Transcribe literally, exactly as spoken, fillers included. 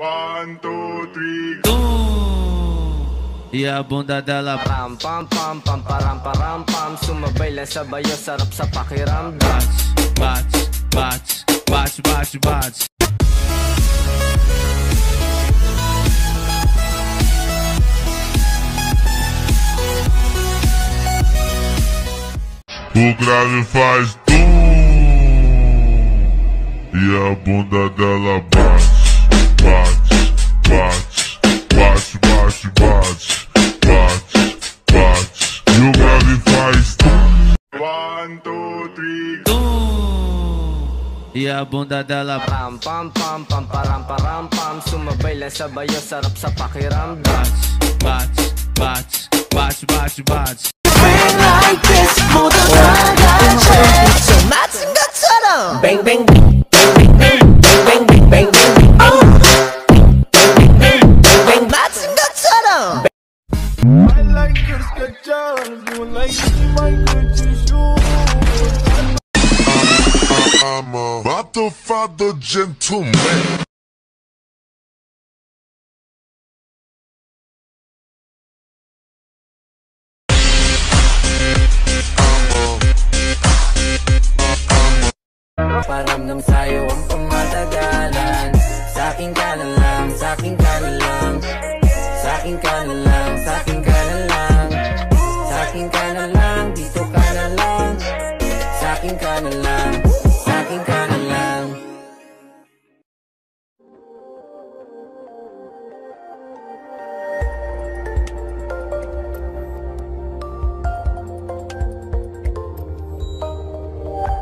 One, two, three, go! E a bunda dela pam pam pam pam param param pam sumabay lang sabay yung sarap sa pakiram. Batch, batch, batch, batch, batch, batch. O grave faz tum e a bunda dela bate. Bate, bate, bate, bate, bate, bate, bate. E o grave faz tum. One, two, three, go! E a bunda dela pam pam pam pam param param pam sumabay lang sabay yung sarap sa pakiram. Bate, bate, bate, bate, bate, bate. Like this, 모두 다 같이 미쳐 맞은 것처럼 Bang bang bang bang bang bang bang bang bang. I'm a battle father gentleman. Paramdam sa'yo ang pangmatagalan. Sa'kin ka na lang, sa'kin ka na lang. Sa'kin ka na lang, sa'kin ka na lang. Sa'kin ka na lang, dito ka na lang. Sa'kin ka na lang.